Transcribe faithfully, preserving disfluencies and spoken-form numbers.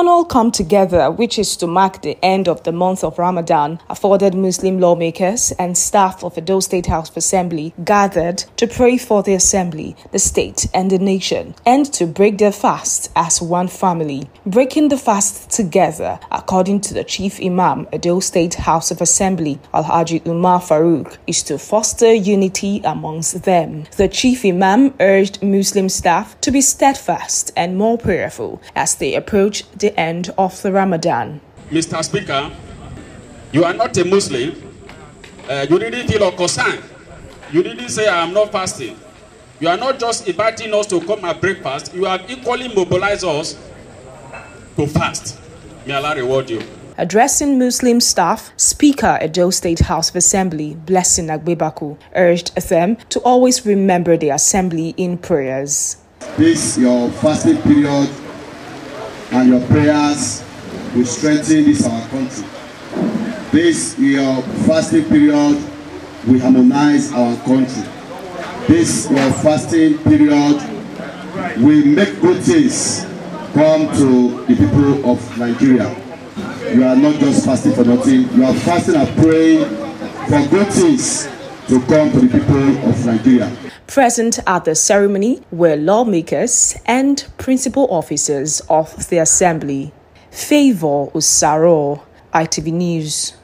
an all-come together, which is to mark the end of the month of Ramadan, afforded Muslim lawmakers and staff of Edo State House of Assembly gathered to pray for the assembly, the state and the nation, and to break their fast as one family. Breaking the fast together, according to the Chief Imam, Edo State House of Assembly, al-Haji Umar Farouk, is to foster unity amongst them. The Chief Imam urged Muslim staff to be steadfast and more prayerful as they approach the end of the Ramadan. Mister Speaker, you are not a Muslim. Uh, you didn't feel concerned. You didn't say I am not fasting. You are not just inviting us to come at breakfast. You have equally mobilized us to fast. May Allah reward you. Addressing Muslim staff, Speaker Edo State House of Assembly, Blessing Nagwebaku, urged them to always remember the assembly in prayers. This, your fasting period and your prayers will strengthen this our country. This, your fasting period, will harmonize our country. This, your fasting period, will make good things come to the people of Nigeria. You are not just fasting for nothing. You are fasting and praying for good things to come to the people of Nigeria. Present at the ceremony were lawmakers and principal officers of the assembly. Favour Osaro, I T V News.